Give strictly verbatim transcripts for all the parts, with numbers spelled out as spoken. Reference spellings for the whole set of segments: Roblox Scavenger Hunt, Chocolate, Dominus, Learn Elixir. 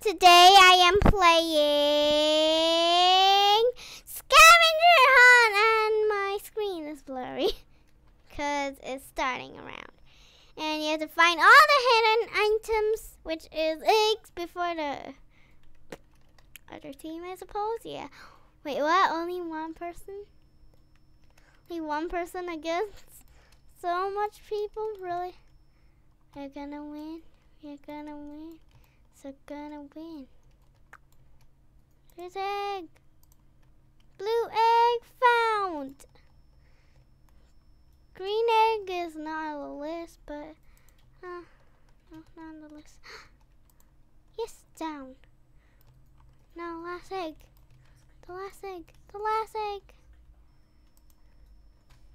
Today I am playing Scavenger Hunt, and my screen is blurry because it's starting around. And you have to find all the hidden items, which is eggs before the other team, I suppose. Yeah. Wait, what? Only one person? Only one person against so much people? Really? We're gonna win. We're gonna win. So gonna win. There's egg. Blue egg found. Green egg is not on the list, but uh, no, not on the list. Yes, down. No, last egg. The last egg. The last egg.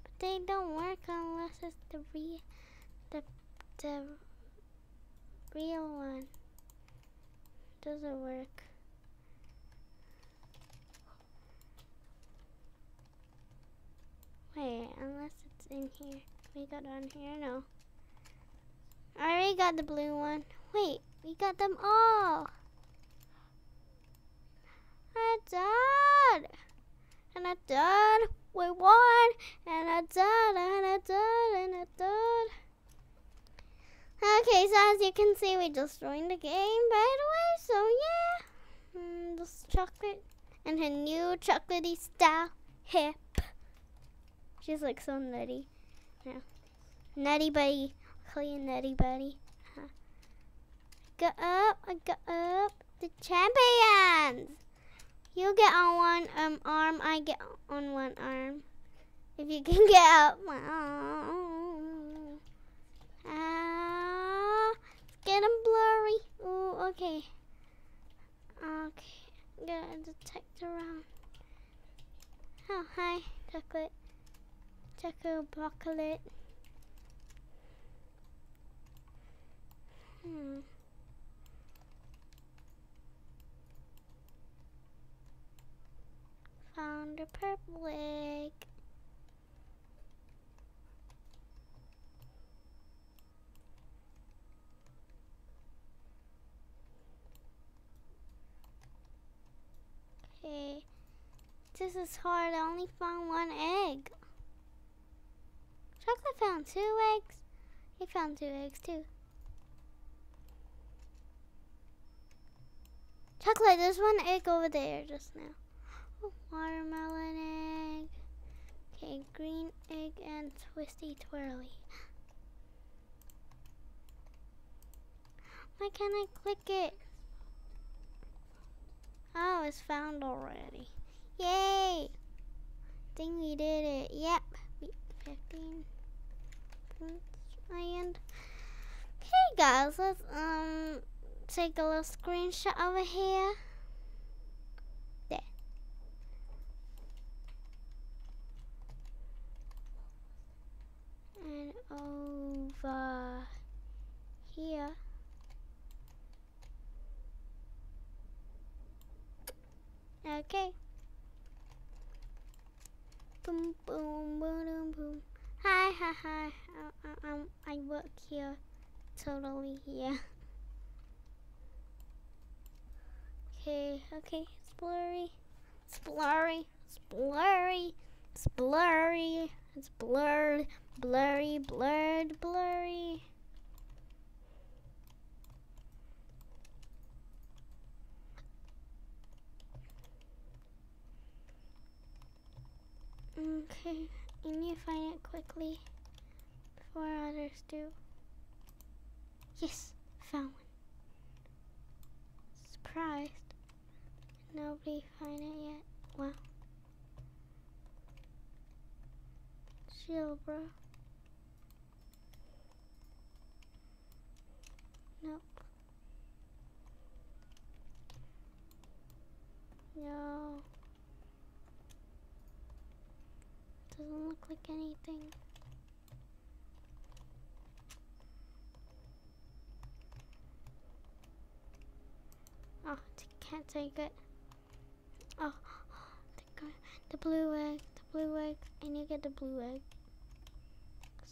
But they don't work unless it's the real, the the real one. Doesn't work. Wait, unless it's in here. We got on here? No. I already got the blue one. Wait, we got them all. I died. And I died. We won. And I died. And I died. And I died. Okay, so as you can see, we just joined the game, by the way, so yeah. Mm, this chocolate and her new chocolatey style hip. She's like so nutty. Yeah. Nutty buddy. I'll call you nutty buddy. Huh. Go up, I go up. The champions! You get on one um, arm, I get on one arm. If you can get up. Ah, it's getting blurry. Ooh, okay. Okay, I'm gonna detect around. Oh, hi, chocolate. Chocolate, chocolate. Hmm. Found a purple egg. Okay, this is hard. I only found one egg. Chocolate found two eggs. He found two eggs too. Chocolate, there's one egg over there just now. Oh, watermelon egg. Okay, green egg and twisty twirly. Why can't I click it? Oh, it's found already. Yay! Think we did it. Yep. fifteen. And okay guys, let's um take a little screenshot over here. There. And over here. Okay. Boom, boom, boom, boom. Hi, hi, hi. I, I, I work here. Totally here. Okay, okay. It's blurry. It's blurry. It's blurry. It's blurry. It's blurred. Blurry, blurred, blurry. Okay, you need to find it quickly before others do. Yes, found one. Surprised. Nobody find it yet. Wow. Chill, bro. Nope. No. Doesn't look like anything. Oh, can't take it. Oh, the, the blue egg, the blue egg. I need to get the blue egg.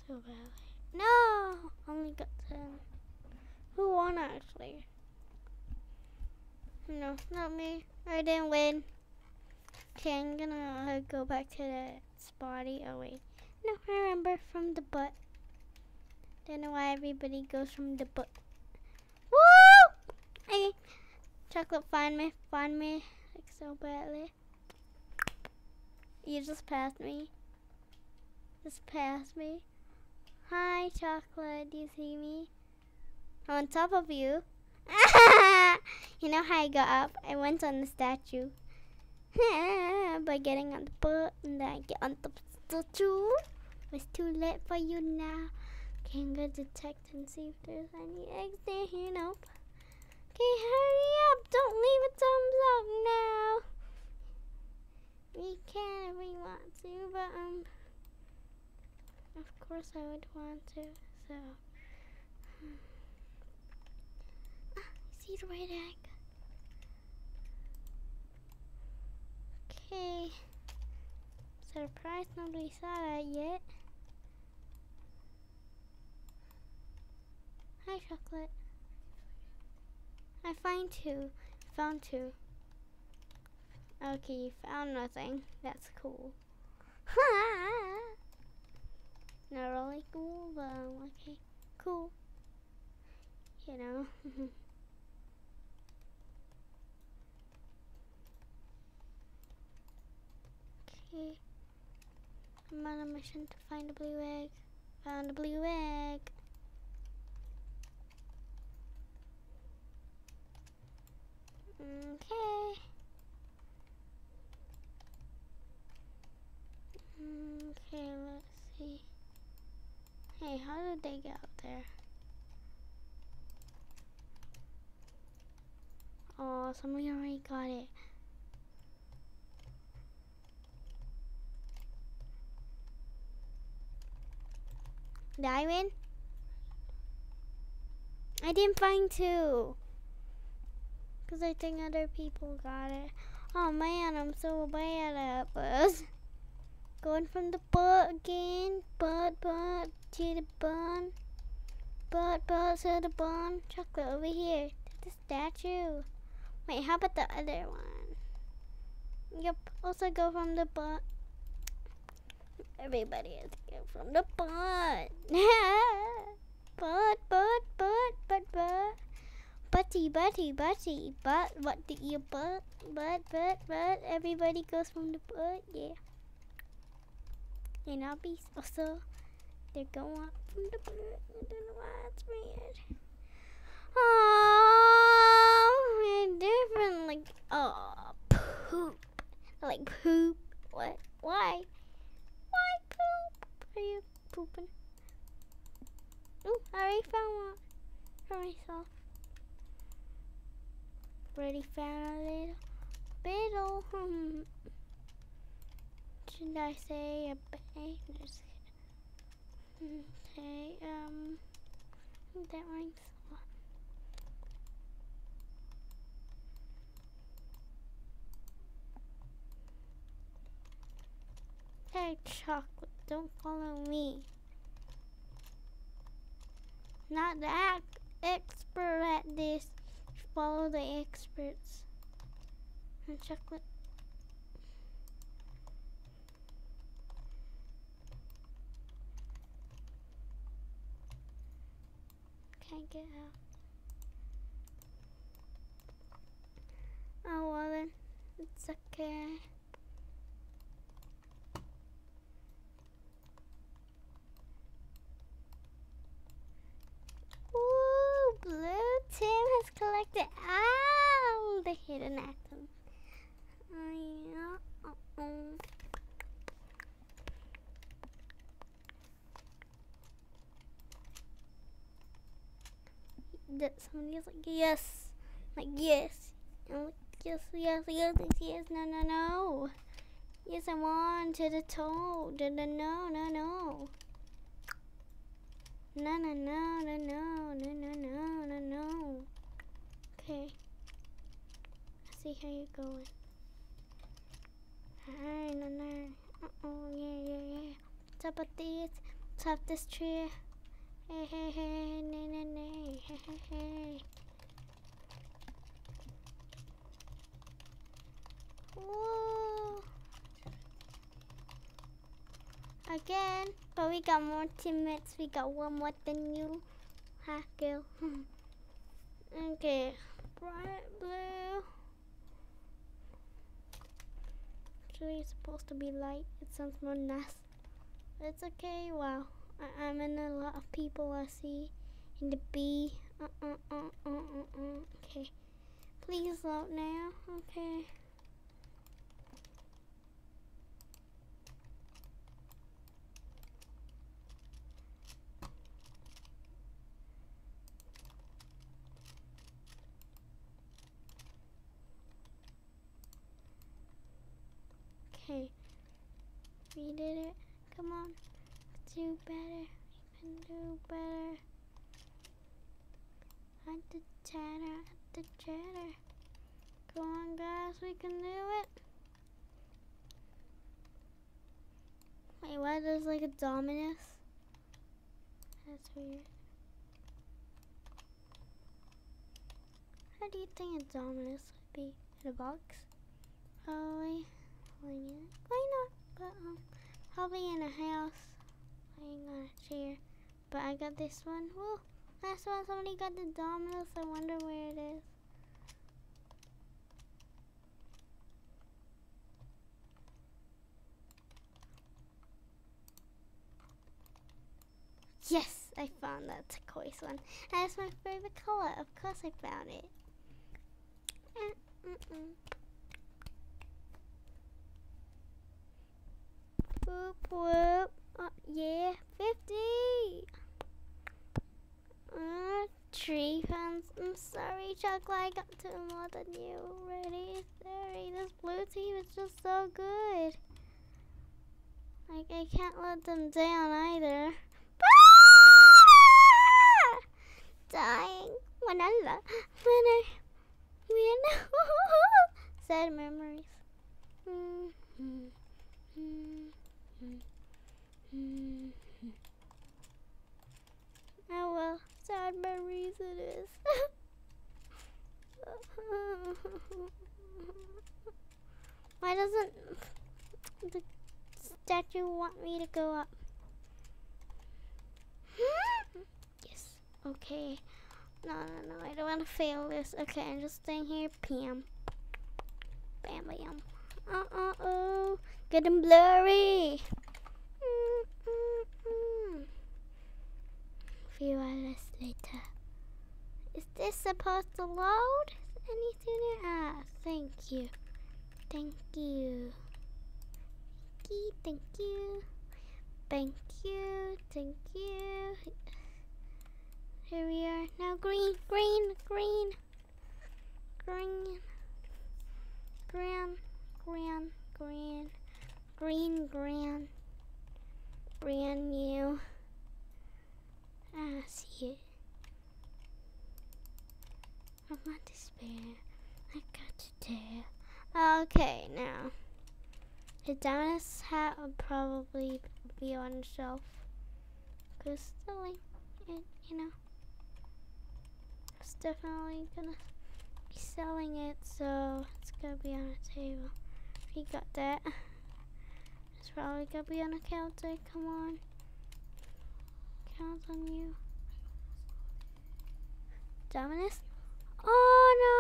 So badly. No! Only got ten. Who won, actually? No, not me. I didn't win. Okay, I'm gonna uh, go back to the spotty. Oh wait. No, I remember from the butt. Don't know why everybody goes from the butt. Woo! Okay. Chocolate, find me. Find me. Like so badly. You just passed me. Just passed me. Hi, Chocolate. Do you see me? I'm on top of you. You know how I got up? I went on the statue. By getting on the boat, and then I get on the statue. It's too late for you now. Okay, I'm gonna detect and see if there's any eggs there here. Nope. Okay, hurry up. Don't leave a thumbs up now. We can if we want to, but, um, of course I would want to, so. Ah, see the right egg. Okay. Surprised nobody saw that yet. Hi, Chocolate. I find two. Found two. Okay, you found nothing. That's cool. Not really cool, but um, okay, cool. You know. Okay. I'm on a mission to find a blue egg. Found a blue egg. Okay. Okay, let's see. Hey, how did they get out there? Oh, somebody already got it. Did I win? I didn't find two. Because I think other people got it. Oh man, I'm so bad at this. Going from the butt again. Butt, butt, to the bun. Butt, butt, to the bun. Chocolate over here. To the statue. Wait, how about the other one? Yep, also go from the butt. Everybody has to go from the butt. Butt, butt, butt, butt, butt. Butty, butty, butty, butt, what do you butt, butt, butt, butt, everybody goes from the butt, yeah. And I'll be also, they're going from the butt, I don't know why it's weird. Oh, different, like, oh, poop, like poop, what, why, why poop, are you pooping? Oh, I already found one for myself. Already found a little biddle. Hmm. Should I say a bay? Okay, um, that rhymes a lot. Hey, Chocolate, don't follow me. Not the expert at this. Follow the experts. And Chocolate. Can't get out. Oh well then, it's okay. Ooh, blue team has collected all the hidden atoms. Oh, yeah. Uh -oh. That somebody is like yes, like yes, and like yes, yes, yes, yes, yes, no, no, no. Yes, I want to the toe, to the no, no, no. No, no, no, no, no, no, no, no, no, no. Okay. I see how you're going. Alright, no, no. Uh-oh, yeah, yeah, yeah. What's up with this? What's up this tree? Hey, hey, hey, nay, nay, nay, hey, hey, hey. again. But we got more teammates. We got one more than you. Ha, girl. Okay. Bright blue. Actually, it's supposed to be light. It sounds more nice. It's okay. Wow. I I'm in a lot of people I see. In the B. Uh, uh, uh, uh, uh, uh. Okay. Please load now. Okay. Okay, we did it. Come on, do better. You can do better. Add the chatter, add the chatter. Come on, guys, we can do it. Wait, why there's like a Dominus? That's weird. How do you think a Dominus would be in a box? Probably. Why not? But um, I'll be in a house. I ain't gonna cheer. But I got this one. Woo! Last one, somebody got the Dominus. I wonder where it is. Yes, I found that turquoise one. That's my favorite color. Of course, I found it. Mm -mm. Whoop whoop, oh, yeah, fifty! Uh, three fans, I'm sorry Chocolate, I got two more than you already, sorry, this blue team is just so good. Like, I can't let them down either. Ah! Dying, when I love, when I, when I, sad memories. Mm -hmm. Mm -hmm. Mm -hmm. Oh well, sad memories it is. Why doesn't the statue want me to go up? Yes, okay. No, no, no, I don't want to fail this. Okay, I'm just staying here. P M. Bam, bam. Uh uh oh, getting blurry. Mm, mm, mm. Few hours later. Is this supposed to load? Any sooner? Ah, thank you. Thank you. Thank you. Thank you. Thank you. Here we are. Now green, green, green. Green. Green. Grand, grand, green, grand, brand new. Ah, see it. I'm not despair. I got to tell. Okay, now the Dominus hat would probably be on the shelf. Cause like it, you know, it's definitely gonna be selling it, so it's gonna be on the table. He got that. It's probably gonna be on a counter. Come on. Count on you. Dominus? Oh no!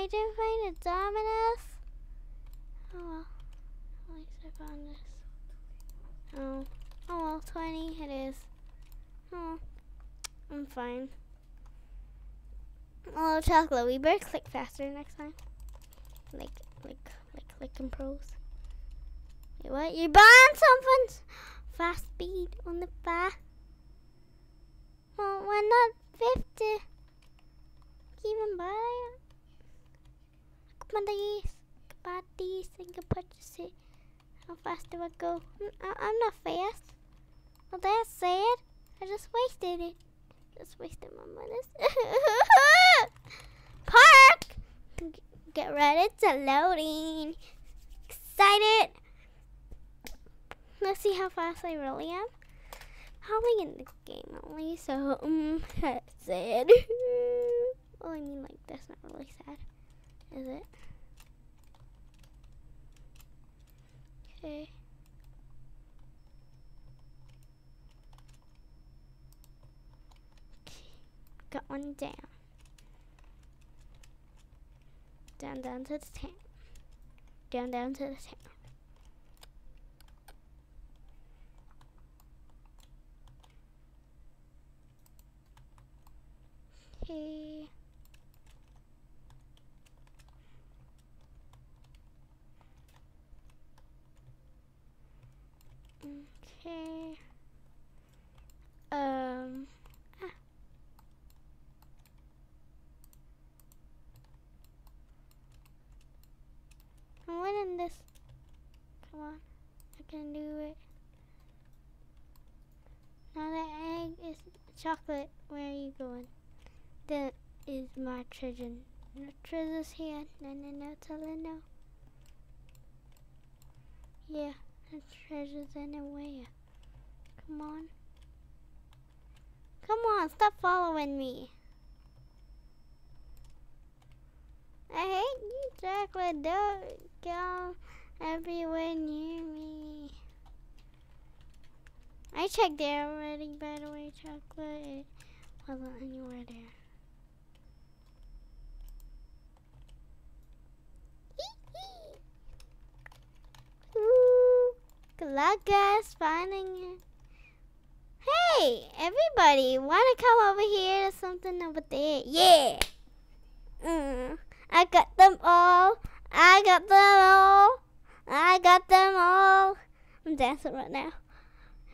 I didn't find a Dominus! Oh well. At least I found this. Oh. Oh well, twenty it is. Oh. I'm fine. Oh, Chocolate, we better click faster next time. Like, like. Clicking pros. Wait, what? You're buying something? Fast speed on the back. Well, we're not fifty. Even buy it. Come on, these. Buy these and can purchase it. How fast do I go? I I'm not fast. Well, that's sad. I just wasted it. Just wasted my money. Park! Get ready, it's a loading. Excited. Let's see how fast I really am. Probably in this game only, so um, that's sad. Well, I mean, like, that's not really sad, is it? Okay. going down. Down, down to the town. Down, down to the town. Okay. Okay. Um. Ah. I'm winning this. Come on. I can do it. Now the egg is chocolate. Where are you going? That is my treasure. No treasure's here. No, no, no, tell her no. Yeah, the treasure's anywhere. Come on. Come on, stop following me. I hate you, chocolate. Don't go everywhere near me. I checked there already, by the way, chocolate. It wasn't anywhere there. Good luck, guys, finding it. Hey, everybody, wanna come over here? There's something over there. Yeah. Mm. I got them all. I got them all. I got them all. I'm dancing right now.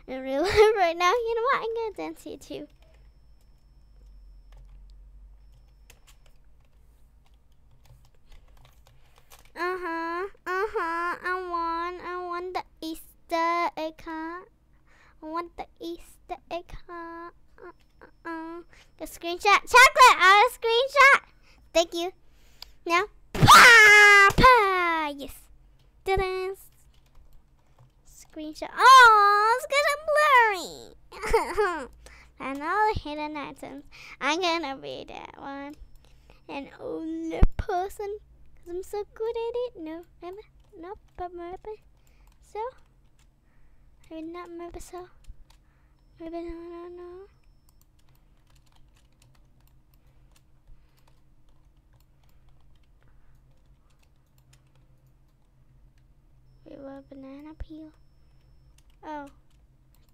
In real life right now. You know what? I'm gonna dance here too. Uh huh. Uh huh. I won. I won the East. Easter egg hunt. I want the Easter egg hunt. Uh, uh, uh. Get a screenshot. Chocolate! I want a screenshot! Thank you. Now. Pa! Pa! Yes. Ta-da! Screenshot. Oh, it's because I'm blurry. And all the hidden items. I'm gonna read that one. And only person. Because I'm so good at it. No, never. No, but remember. So. I did not remember so. Maybe no, no, no. We were a banana peel. Oh,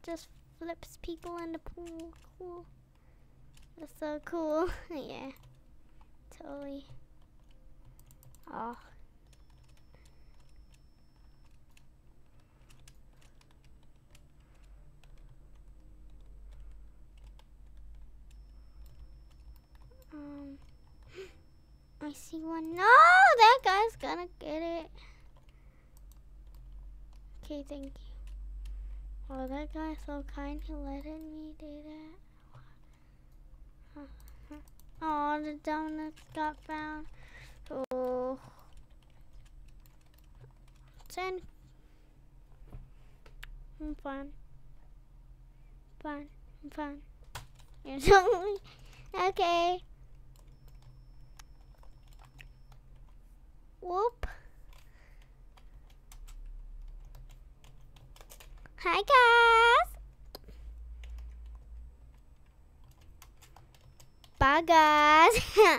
just flips people in the pool. Cool. That's so cool. Yeah, totally. Oh. Um, I see one. No, that guy's gonna get it. Okay, thank you. Oh, that guy's so kind. He letting me do that. Oh, the donuts got found. Oh, ten. I'm fine. Fine. I'm fine. You're totally okay. Whoop. Hi, guys. Bye, guys.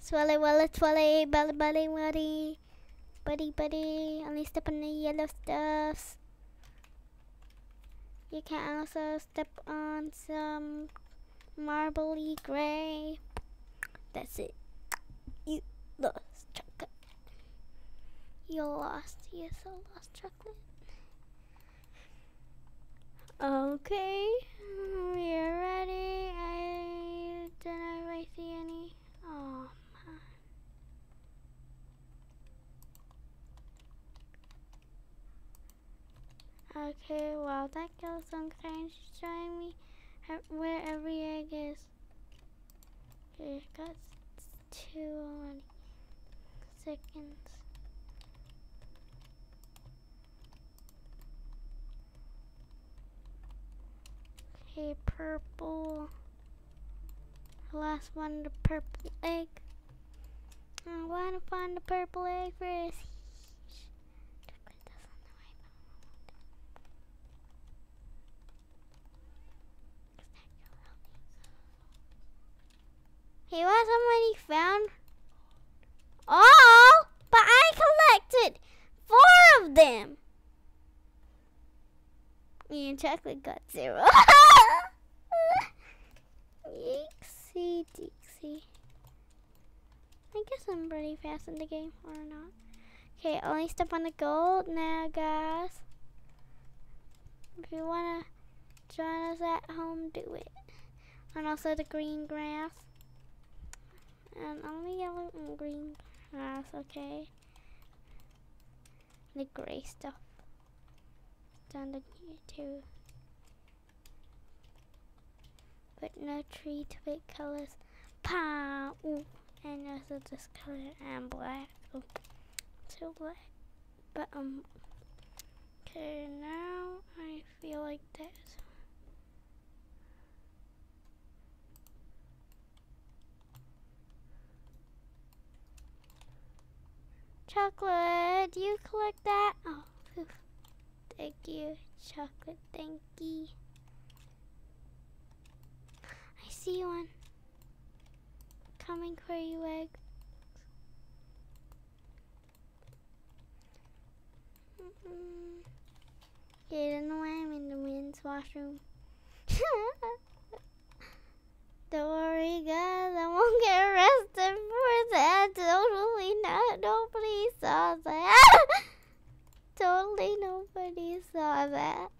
Swally, wally, swally, belly, belly, buddy. Buddy, buddy. Only step on the yellow stuffs. You can also step on some marbly gray. That's it. You. Lost chocolate. You're lost. Yes, I lost chocolate. Okay, we are ready. I didn't really see any. Oh man. Okay, well that girl's on kind she's showing me where every egg is. Okay, got two already. Seconds. Okay, purple. Last one, the purple egg. I want to find the purple egg first. He was already found all, but I collected four of them. Me and Chocolate got zero. Dixie, Dixie. I guess I'm pretty fast in the game, or not. Okay, only step on the gold now, guys. If you wanna join us at home, do it. And also the green grass. And only yellow and green grass, okay? The gray stuff. Down the here too. But no tree to pick colors. Pow! Ooh. And also this color and black. Ooh. So black. But, um. Okay, now I feel like this. Chocolate, do you collect that? Oh, oof. Thank you, Chocolate, thank you. I see one. Coming for you, egg. Mm-mm. Okay, I don't know why I'm in the men's washroom. Don't worry, guys, I won't get arrested for that. Totally not. Nobody saw that. Totally nobody saw that.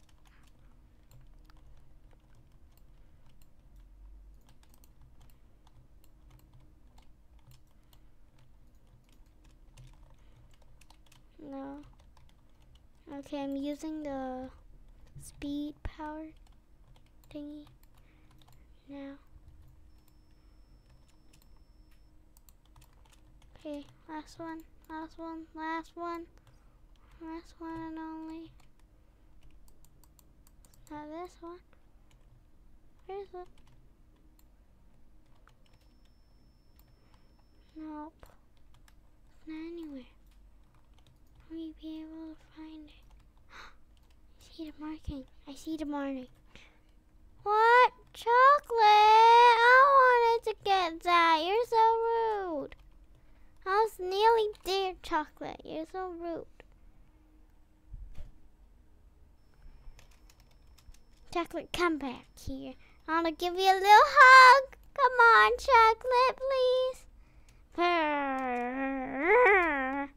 No. Okay, I'm using the speed power thingy now. Okay, last one, last one, last one, last one and only. Not this one. Where is it? Nope. It's not anywhere. Will you be able to find it? I see the marking. I see the marking. What? Chocolate? I wanted to get that. You're so rude. I was nearly there, Chocolate. You're so rude. Chocolate, come back here. I want to give you a little hug. Come on, Chocolate, please.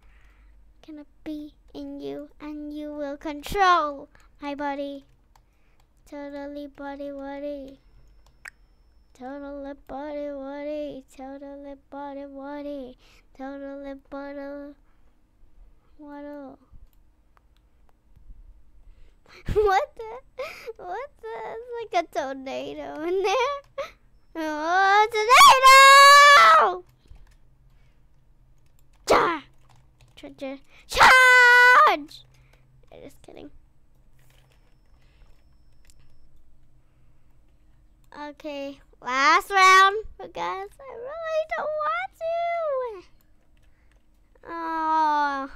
Gonna be in you, and you will control my body. Totally body, body. Totally body, body. Totally body, body. Totally bottle waddle. What the? What the? It's like a tornado in there. Oh, tornado! Charge! Charge! Charge! Just kidding. Okay, last round, but guys, I really don't want to. Oh.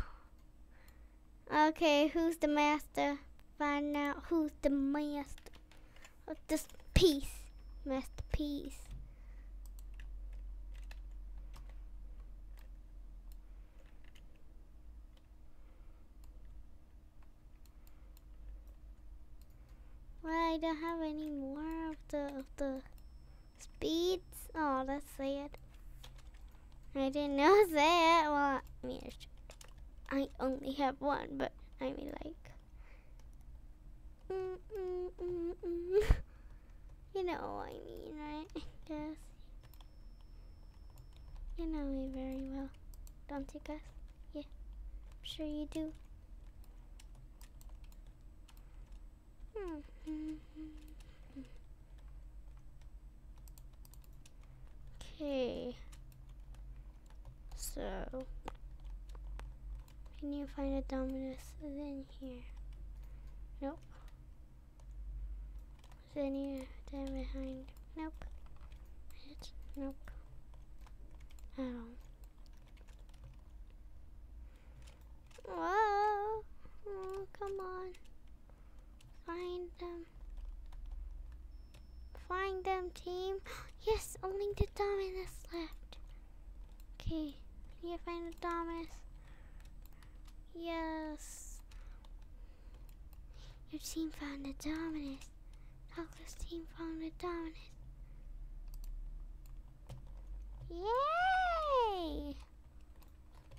Okay, who's the master? Find out who's the master of this piece. Masterpiece. Well, I don't have any more of the of the speeds. Oh, that's sad. I didn't know that. Well, I mean, I only have one, but I mean, like, mm, mm, mm, mm. You know what I mean, right? I guess you know me very well, don't you guys? Yeah, I'm sure you do. Hmm. Okay. So we need to find a Dominus is in here. Nope. Is any of them behind? Nope. It's nope. I don't. Whoa! Oh, come on. Find them. Find them, team. Yes, only the Dominus left. Okay, can you find the Dominus? Yes. Your team found the Dominus. Douglas' team found the Dominus. Yay!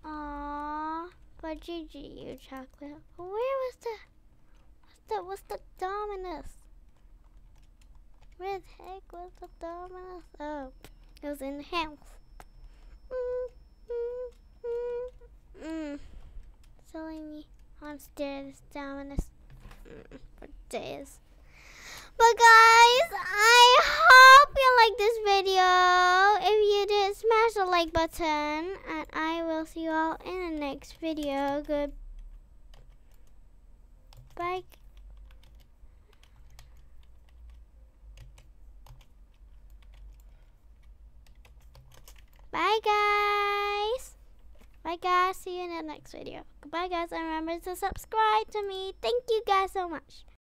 Aww, but G G, you chocolate. Where was the, what's the, what's the Dominus? Where the heck was the Dominus? Oh, it was in the house. Mm, mm, mm, mm. Silly me on stairs, Dominus, mm, for days. But guys, I hope you like this video. If you did, smash the like button. And I will see you all in the next video. Good. Bye. Bye, guys. Bye, guys. See you in the next video. Goodbye, guys. And remember to subscribe to me. Thank you guys so much.